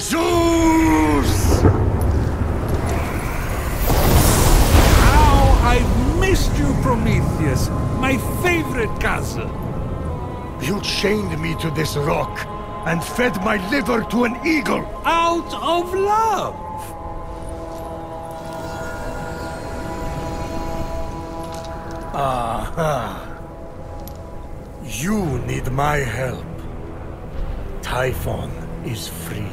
Zeus! How I've missed you, Prometheus, my favorite cousin. You chained me to this rock and fed my liver to an eagle. Out of love. You need my help. Typhon is free.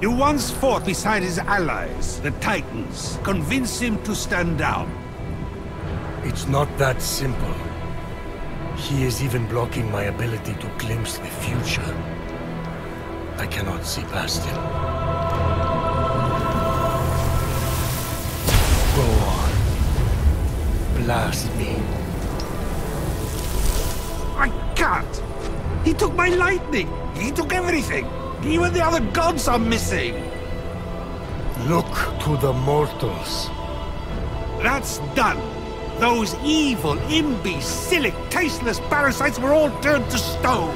You once fought beside his allies, the Titans. Convince him to stand down. It's not that simple. He is even blocking my ability to glimpse the future. I cannot see past him. Go on. Blast me. I can't! He took my lightning! He took everything! Even the other gods are missing! Look to the mortals. That's done. Those evil, imbecilic, tasteless parasites were all turned to stone.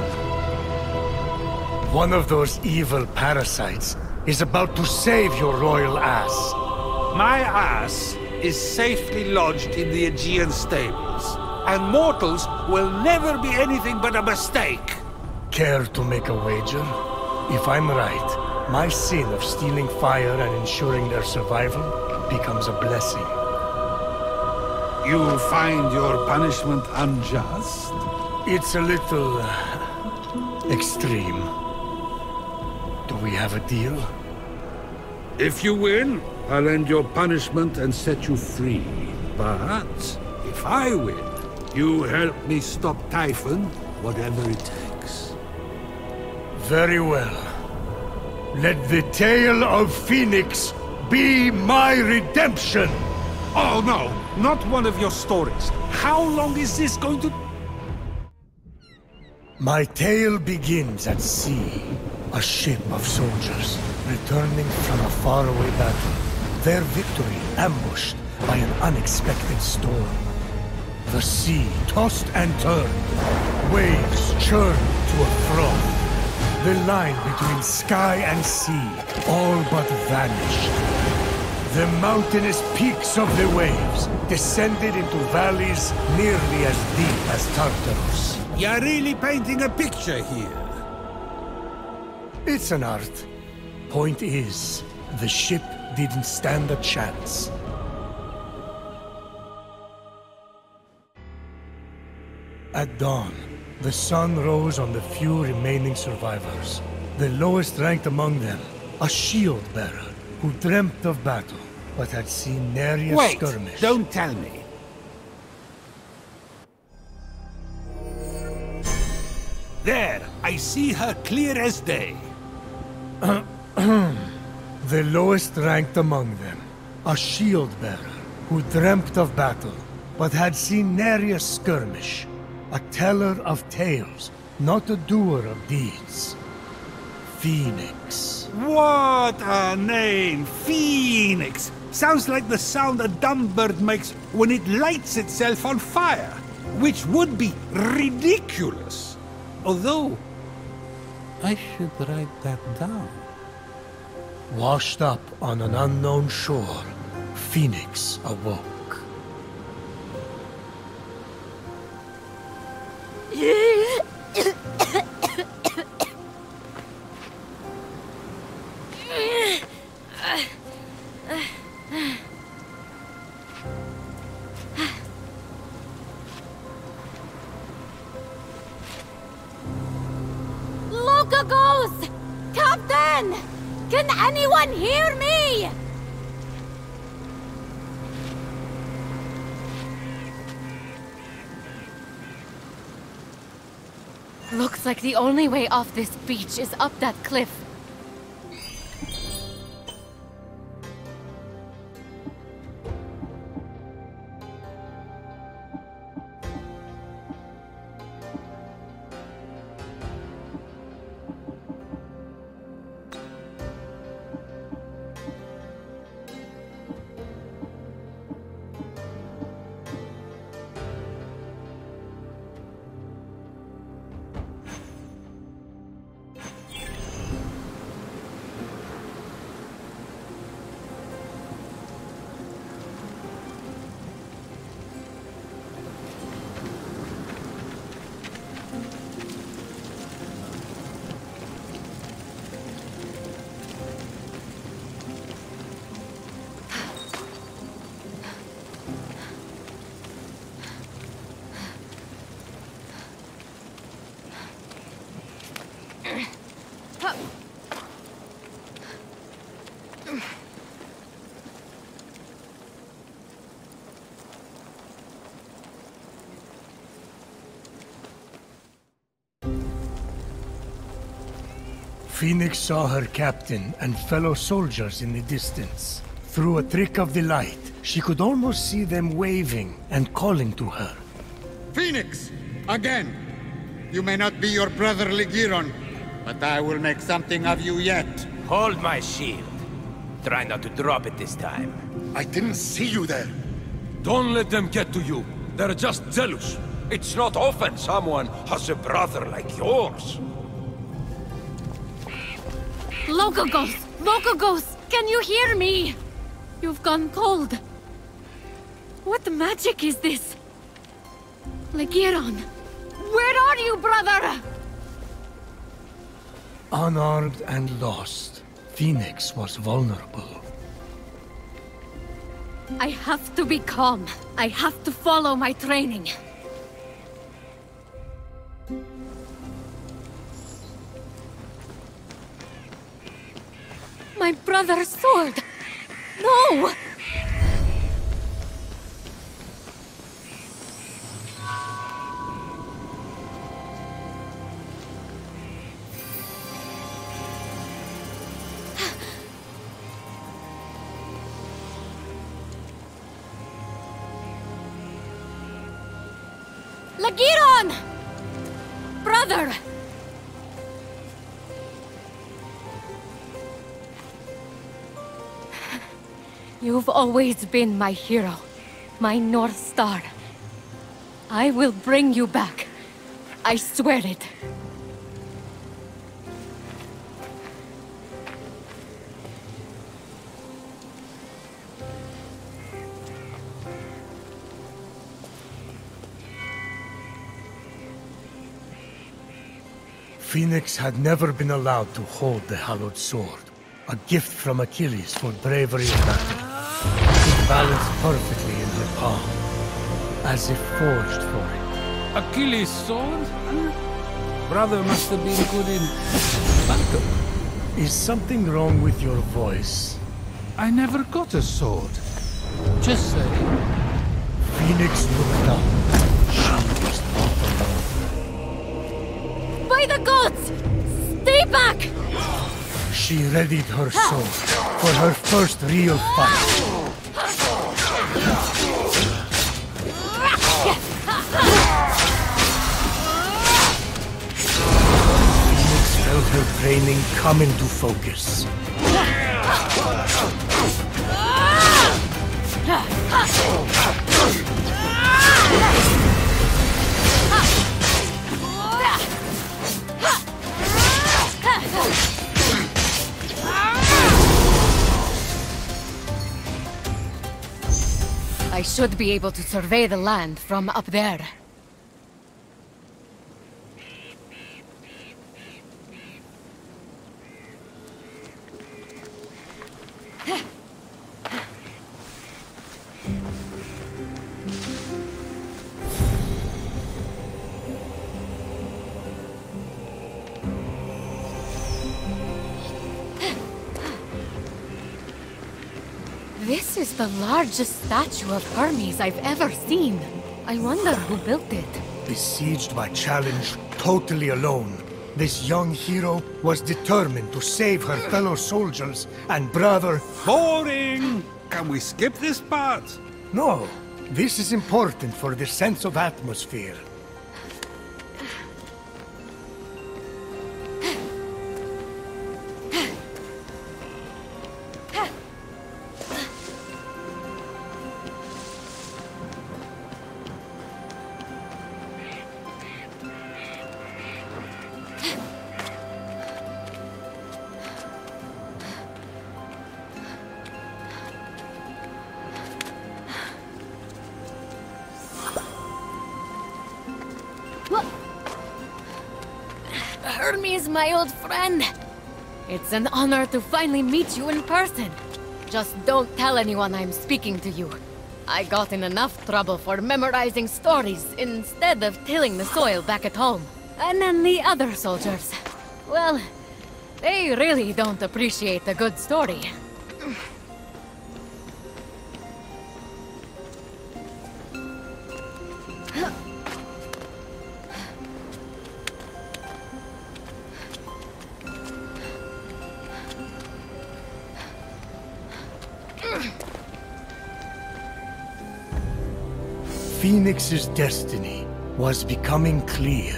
One of those evil parasites is about to save your royal ass. My ass is safely lodged in the Aegean stables, and mortals will never be anything but a mistake. Care to make a wager? If I'm right, my sin of stealing fire and ensuring their survival becomes a blessing. You find your punishment unjust? It's a little... extreme. Do we have a deal? If you win, I'll end your punishment and set you free. But if I win, you help me stop Typhon, whatever it takes. Very well. Let the tale of Phoenix be my redemption! Oh no, not one of your stories. How long is this going to... My tale begins at sea. A ship of soldiers returning from a faraway battle. Their victory ambushed by an unexpected storm. The sea tossed and turned. Waves churned to a froth. The line between sky and sea all but vanished. The mountainous peaks of the waves descended into valleys nearly as deep as Tartarus. You're really painting a picture here. It's an art. Point is, the ship didn't stand a chance. At dawn, the sun rose on the few remaining survivors, the lowest ranked among them, a shield-bearer who dreamt of battle, but had seen nary a skirmish. Wait! Don't tell me! There! I see her clear as day! The lowest ranked among them, a shield-bearer who dreamt of battle, but had seen nary a skirmish. A teller of tales, not a doer of deeds. Phoenix. What a name! Phoenix! Sounds like the sound a dumb bird makes when it lights itself on fire, which would be ridiculous. Although, I should write that down. Washed up on an unknown shore, Phoenix awoke. Locogos! Captain! Can anyone hear me? Looks like the only way off this beach is up that cliff. Hup. Phoenix saw her captain and fellow soldiers in the distance. Through a trick of the light, she could almost see them waving and calling to her. Phoenix! Again! You may not be your brother Ligyron, but I will make something of you yet. Hold my shield. Try not to drop it this time. I didn't see you there. Don't let them get to you. They're just jealous. It's not often someone has a brother like yours. Locogos! Locogos! Can you hear me? You've gone cold. What magic is this? Ligyron, where are you, brother? Unarmed and lost, Phoenix was vulnerable. I have to be calm. I have to follow my training. My brother's sword! No! Ligyron! Brother! You've always been my hero, my North Star. I will bring you back. I swear it. Phoenix had never been allowed to hold the hallowed sword, a gift from Achilles for bravery in battle. It balanced perfectly in her palm, as if forged for it. Achilles' sword? Brother must have been good in battle. Is something wrong with your voice? I never got a sword. Just say. Phoenix looked up. She was not alone. By the gods! Stay back! She readied her sword for her first real fight. Phoenix felt her training come into focus. I should be able to survey the land from up there. This is the largest statue of Hermes I've ever seen. I wonder who built it. Besieged by challenge, totally alone, this young hero was determined to save her fellow soldiers and brother... Boring! Can we skip this part? No. This is important for the sense of atmosphere. Hermes, my old friend! It's an honor to finally meet you in person. Just don't tell anyone I'm speaking to you. I got in enough trouble for memorizing stories instead of tilling the soil back at home. And then the other soldiers. Well, They really don't appreciate a good story. Phoenix's destiny was becoming clear.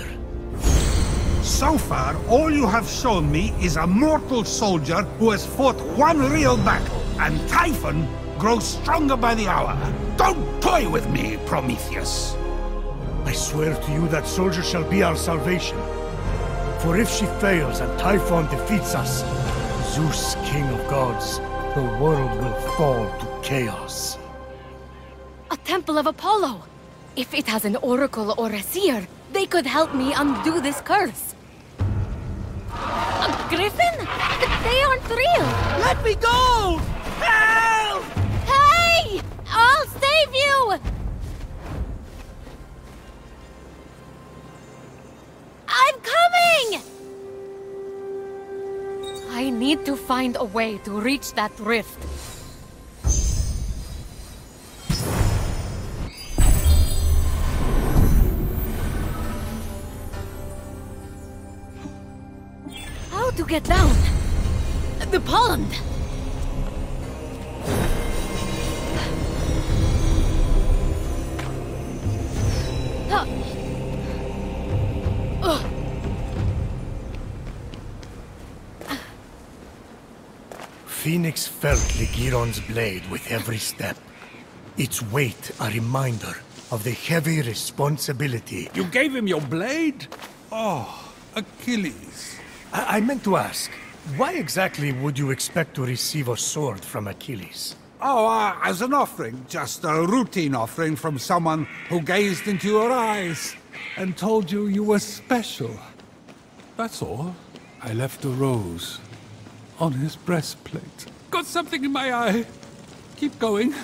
So far, all you have shown me is a mortal soldier who has fought one real battle, and Typhon grows stronger by the hour. Don't toy with me, Prometheus! I swear to you that soldier shall be our salvation. For if she fails and Typhon defeats us, Zeus, king of gods, the world will fall to chaos. A temple of Apollo! If it has an oracle or a seer, they could help me undo this curse. A griffin? They aren't real! Let me go! Help! Hey! I'll save you! I'm coming! I need to find a way to reach that rift. To get down the pond. Phoenix felt Ligyron's blade with every step. Its weight a reminder of the heavy responsibility. You gave him your blade? Oh, Achilles. I meant to ask, why exactly would you expect to receive a sword from Achilles? Oh, as an offering. Just a routine offering from someone who gazed into your eyes and told you you were special. That's all. I left a rose on his breastplate. Got something in my eye. Keep going.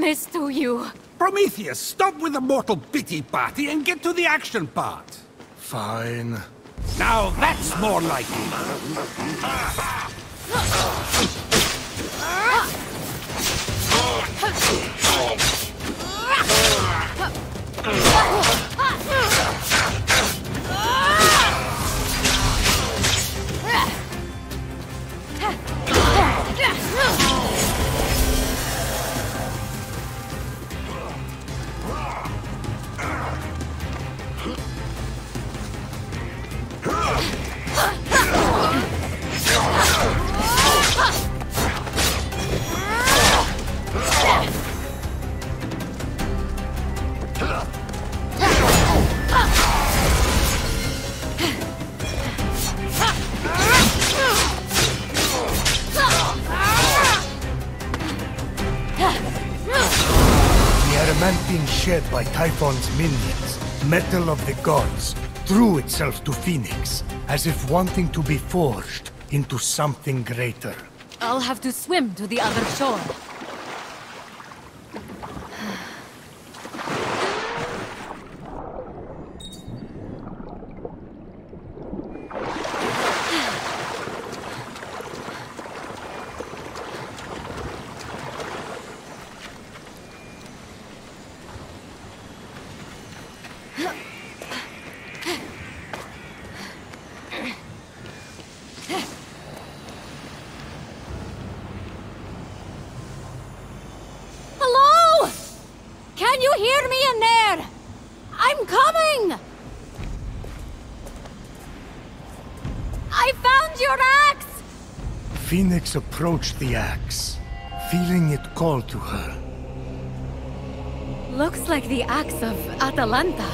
This to you. Prometheus, stop with the mortal pity party and get to the action part. Fine. Now that's more like it. Shed by Typhon's minions, metal of the gods threw itself to Phoenix, as if wanting to be forged into something greater. I'll have to swim to the other shore. Phoenix approached the axe, feeling it call to her. Looks like the axe of Atalanta.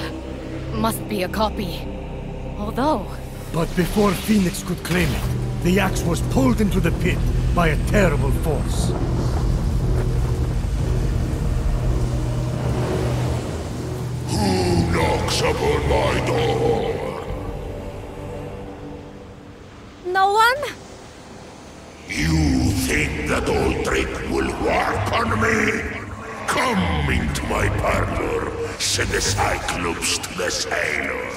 Must be a copy. Although... But before Phoenix could claim it, the axe was pulled into the pit by a terrible force. Who knocks upon my door? No one? that old trick will work on me? Come into my parlor, said the Cyclops to the sailor.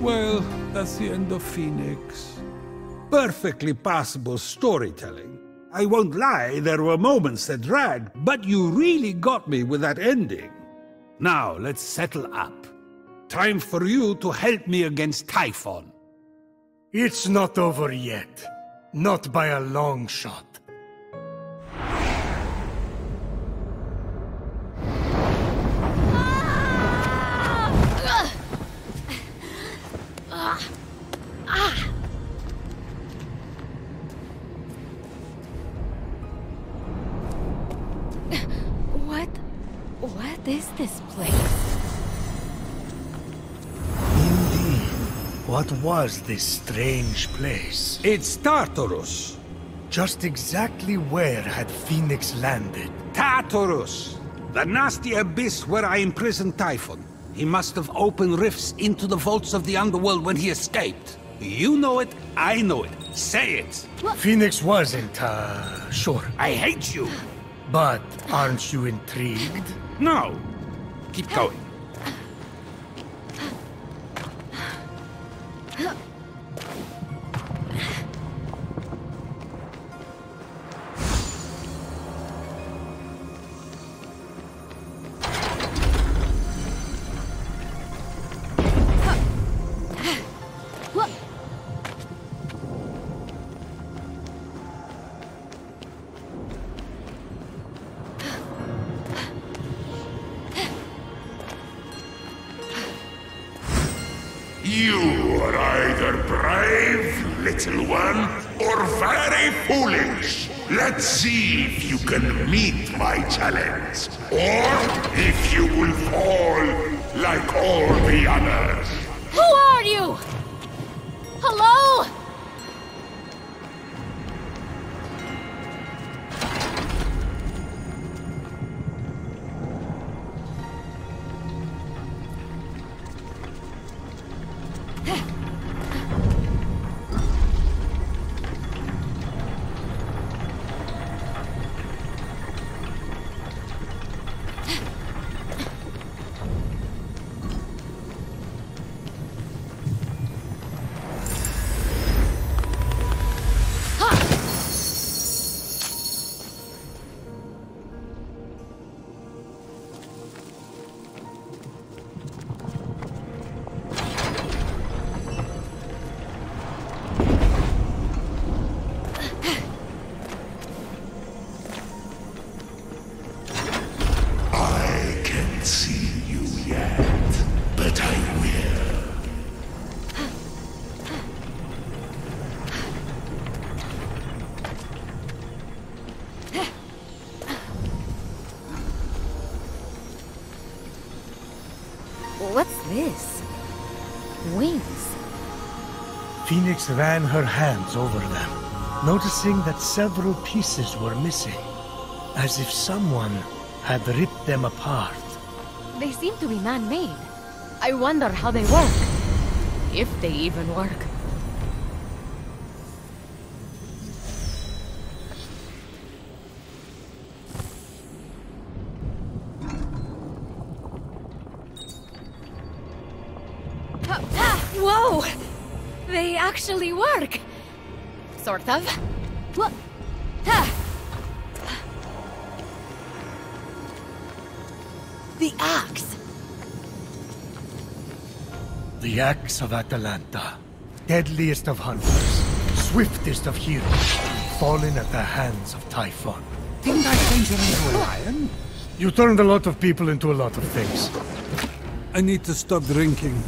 Well, that's the end of Phoenix. Perfectly passable storytelling. I won't lie, there were moments that dragged, but you really got me with that ending. Now, let's settle up. Time for you to help me against Typhon. It's not over yet. Not by a long shot. What was this strange place? It's Tartarus. Just exactly where had Phoenix landed? Tartarus! The nasty abyss where I imprisoned Typhon. He must have opened rifts into the vaults of the underworld when he escaped. You know it, I know it. Say it! What? Phoenix wasn't, sure. I hate you! But aren't you intrigued? No! Keep going. Challenge, or if you will fall like all the others. Who are you? Hello? Phoenix ran her hands over them, noticing that several pieces were missing, as if someone had ripped them apart. They seem to be man-made. I wonder how they work. If they even work. Actually work, sort of. What? The axe. The axe of Atalanta, deadliest of hunters, swiftest of heroes, fallen at the hands of Typhon. Didn't I change you into a lion? You turned a lot of people into a lot of things. I need to stop drinking.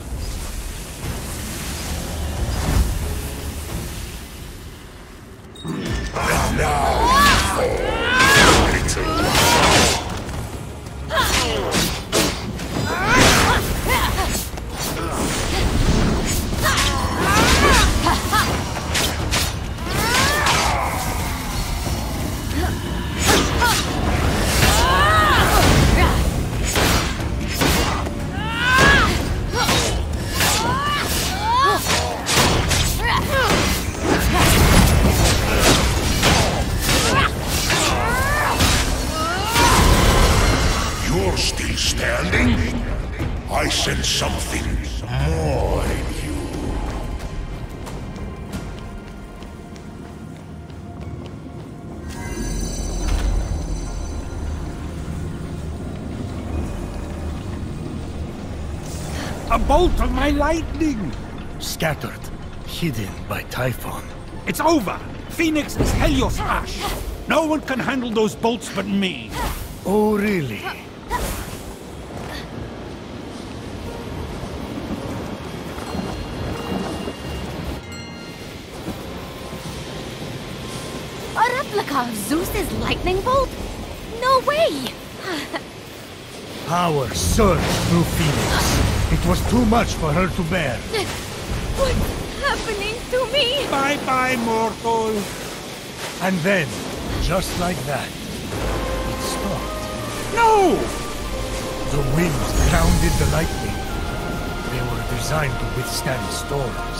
still standing? I sense something more in you. A bolt of my lightning! Scattered, hidden by Typhon. It's over! Phoenix is Helios' ash! No one can handle those bolts but me! Oh, really? A replica of Zeus's lightning bolt? No way! Power surged through Phoenix. It was too much for her to bear. What's happening to me? Bye-bye, mortal. And then, just like that, it stopped. No! The wind grounded the lightning. They were designed to withstand storms.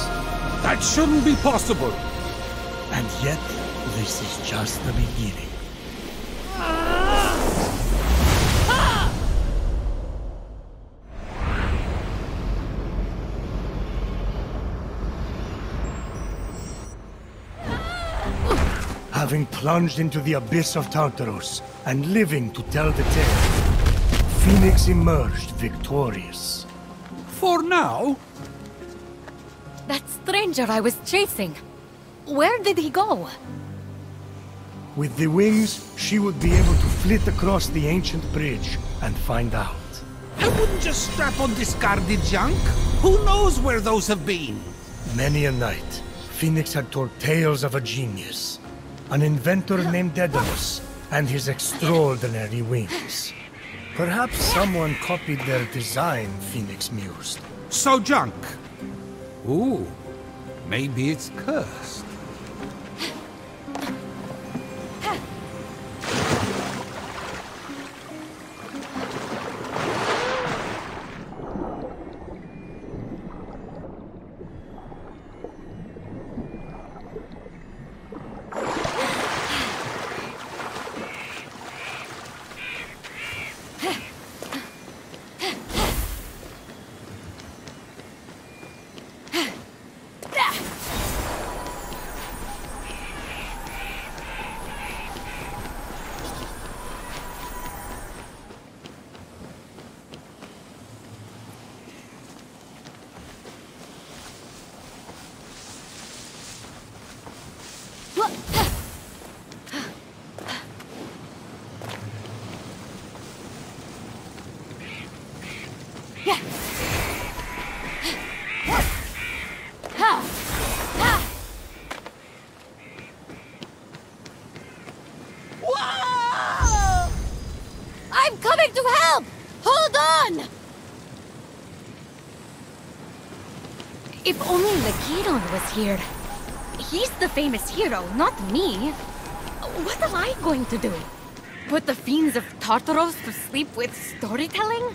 That shouldn't be possible. And yet, this is just the beginning. Having plunged into the abyss of Tartarus, and living to tell the tale, Phoenix emerged victorious. For now? That stranger I was chasing, where did he go? With the wings, she would be able to flit across the ancient bridge and find out. I wouldn't just strap on discarded junk. Who knows where those have been? Many a night, Phoenix had told tales of a genius. An inventor named Daedalus, and his extraordinary wings. Perhaps someone copied their design, Phoenix mused. So junk! Ooh, maybe it's cursed. If only Ligyron was here. He's the famous hero, not me. What am I going to do? Put the fiends of Tartarus to sleep with storytelling?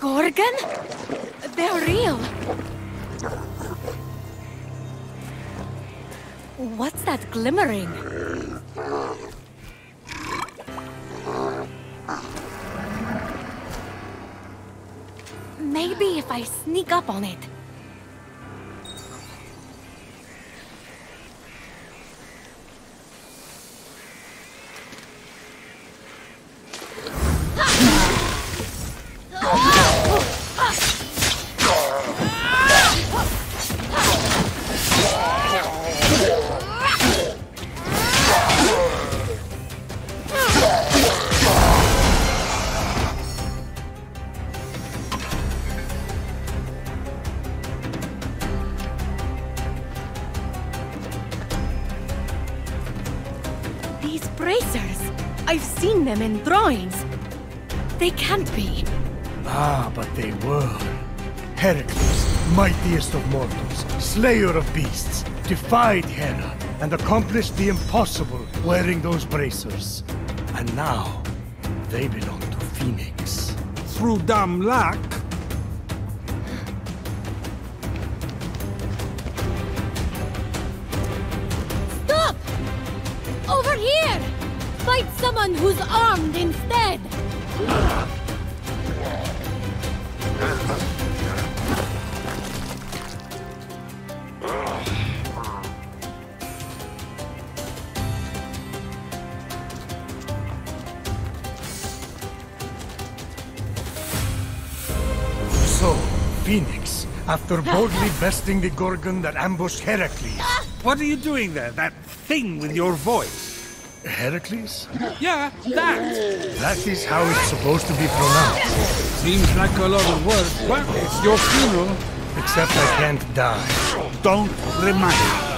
Gorgon? They're real. What's that glimmering? Maybe if I sneak up on it. Them in drawings. They can't be. Ah, but they were. Heracles, mightiest of mortals, slayer of beasts, defied Hera and accomplished the impossible wearing those bracers. And now, they belong to Phoenix. Through dumb luck. Stop! Over here! Fight someone who's armed instead! So, Phoenix, after boldly besting the Gorgon that ambushed Heracles... What are you doing there? That thing with your voice? Heracles? Yeah, that! That is how it's supposed to be pronounced. Seems like a lot of work, but it's your funeral. Except I can't die. Don't remind me.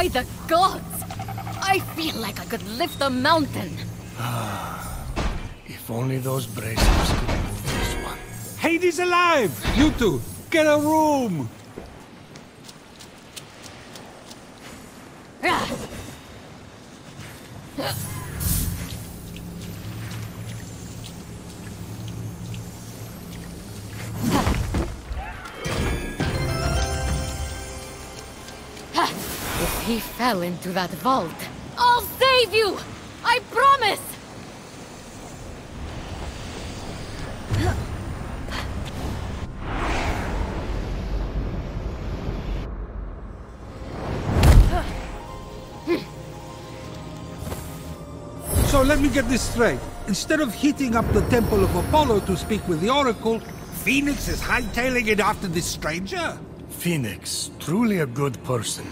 By the gods! I feel like I could lift a mountain! If only those bracelets could move this one. Hades alive! You two, get a room! If he fell into that vault, I'll save you! I promise! So let me get this straight. Instead of hitting up the temple of Apollo to speak with the Oracle, Phoenix is hightailing it after this stranger? Phoenix, truly a good person,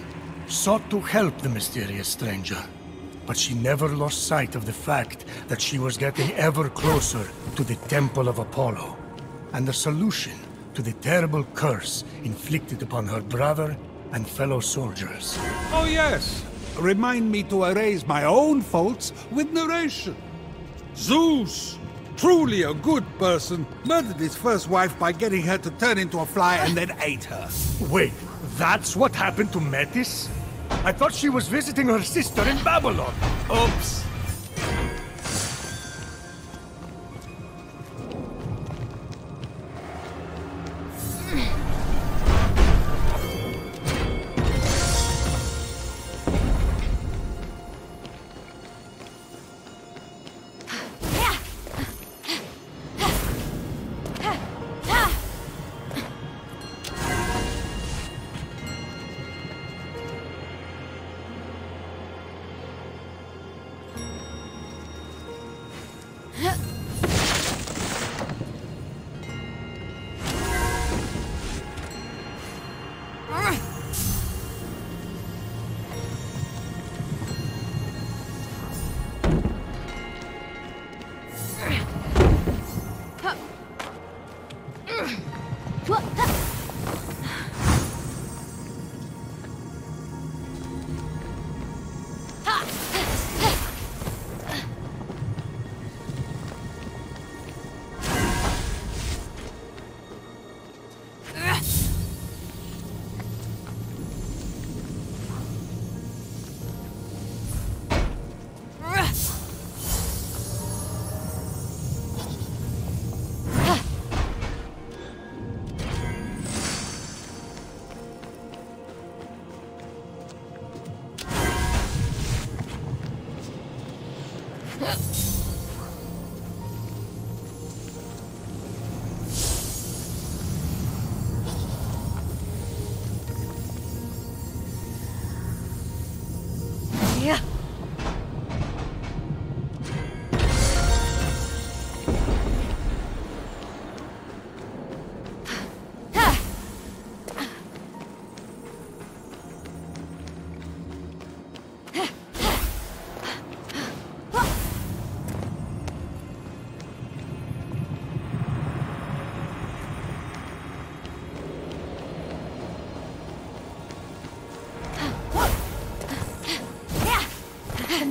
sought to help the mysterious stranger. But she never lost sight of the fact that she was getting ever closer to the temple of Apollo, and the solution to the terrible curse inflicted upon her brother and fellow soldiers. Oh yes! Remind me to erase my own faults with narration. Zeus, truly a good person, murdered his first wife by getting her to turn into a fly and then ate her. Wait, that's what happened to Metis? I thought she was visiting her sister in Babylon. Oops.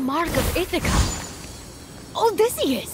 Mark of Ithaca. Odysseus!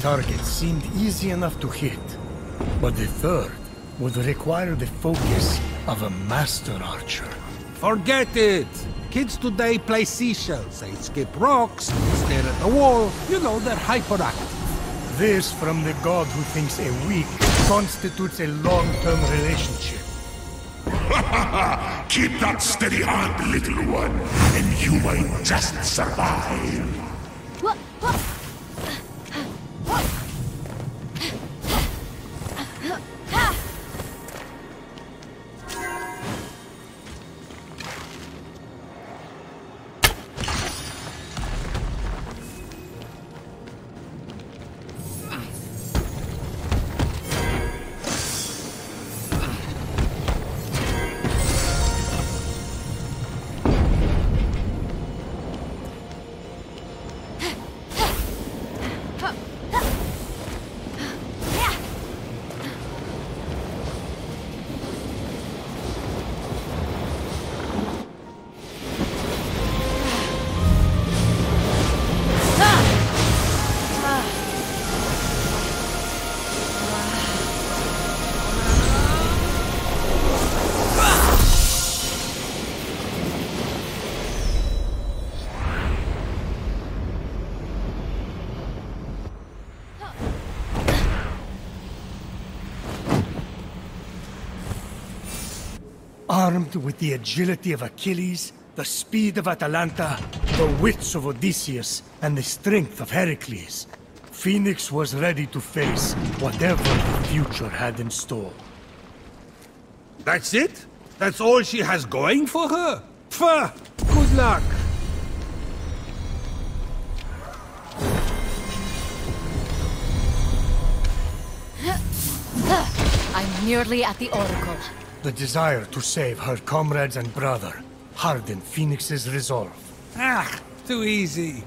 target seemed easy enough to hit, but the third would require the focus of a master archer. Forget it! Kids today play seashells, they skip rocks, stare at the wall, you know, they're hyperactive. This from the god who thinks a week constitutes a long-term relationship. Keep that steady hand, little one, and you might just survive. Armed with the agility of Achilles, the speed of Atalanta, the wits of Odysseus, and the strength of Heracles, Phoenix was ready to face whatever the future had in store. That's it? That's all she has going for her? Pfft! Good luck! I'm nearly at the Oracle. The desire to save her comrades and brother hardened Phoenix's resolve. Ah, too easy.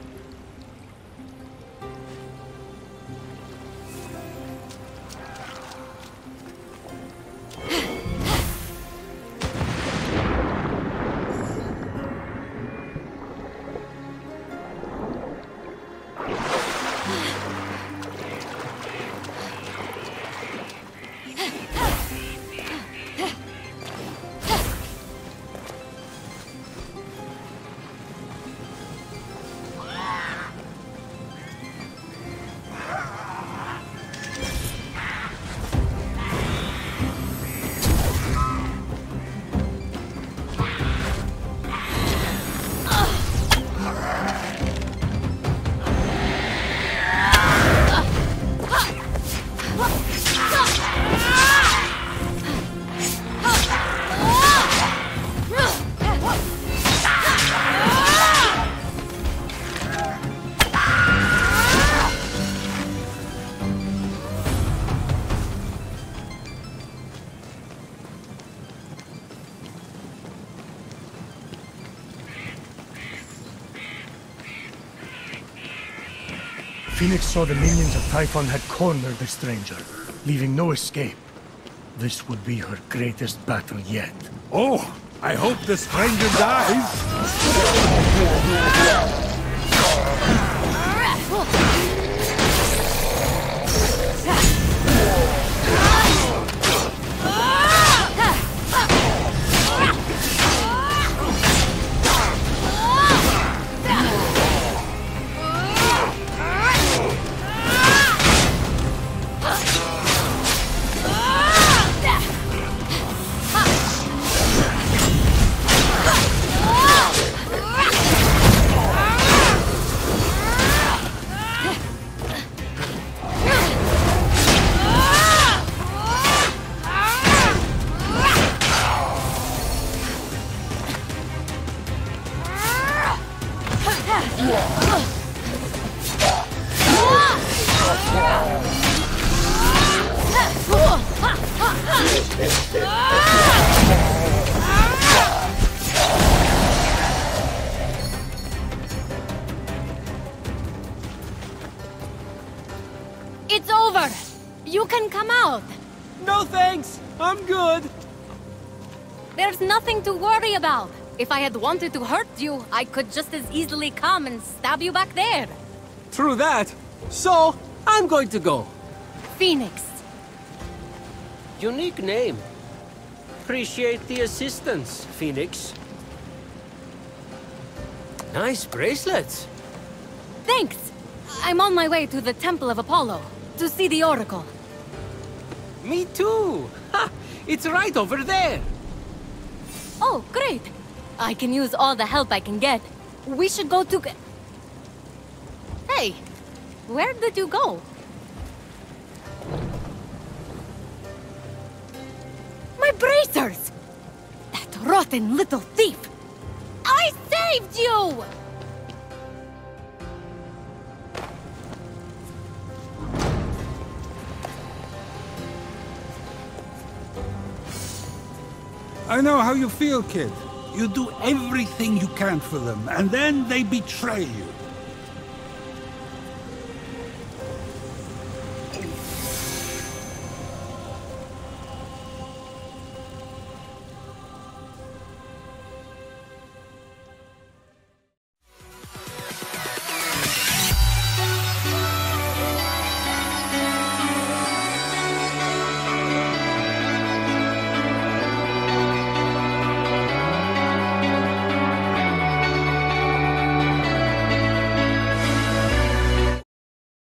Phoenix saw the minions of Typhon had cornered the stranger, leaving no escape. This would be her greatest battle yet. Oh, I hope the stranger died. About. If I had wanted to hurt you, I could just as easily come and stab you back there. True that. So, I'm going to go. Phoenix. Unique name. Appreciate the assistance, Phoenix. Nice bracelets. Thanks. I'm on my way to the Temple of Apollo to see the Oracle. Me too. Ha! It's right over there. Oh, great. I can use all the help I can get. We should go to... Hey, where did you go? My bracers! That rotten little thief! I saved you! I know how you feel, kid. You do everything you can for them, and then they betray you.